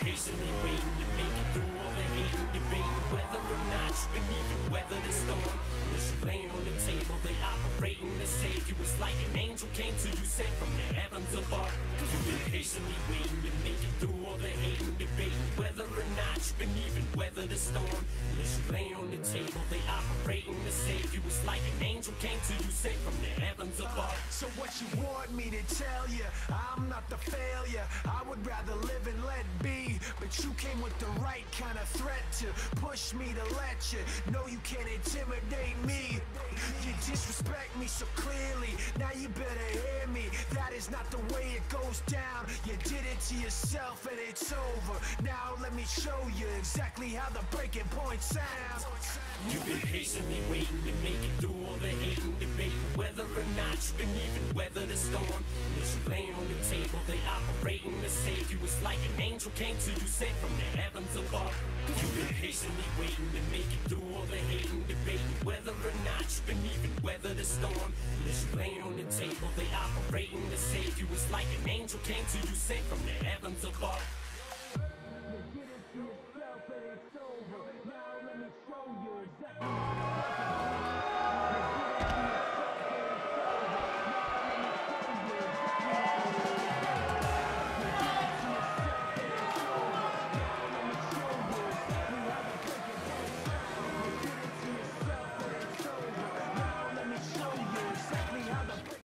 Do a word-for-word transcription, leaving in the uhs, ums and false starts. patiently waiting to make it through all the hate and debate, whether or not you can even weather the storm. As you laying on the table, they operating to save you. It's like an angel came to you, sent from the heavens above. You've been patiently waiting to make it through all the hate and debate, whether or not you can even weather the storm. As you laying on the table, they operating to save you. It's like an angel came to you, sent from the heavens above. So what you want me to tell you? I'm not the failure. I would rather live and let be, but you came with the right kind of threat to push me to let you know you can't intimidate me. You disrespect me so clearly, now you better hear me. That is not the way it goes down. You did it to yourself and it's over. Now let me show you exactly how the breaking point sounds. You've been patiently waiting to make it through all the hate and debate, whether or not you can even weather the storm. As you laying on the table, they operating to save you. It's like an angel came to you, sent from the heavens above. You've been patiently waiting to make it through all the hate and debate, whether or not you can even weather the storm. As you laying on the table, they operating to save you. It's like an angel came to you, sent from the heavens above.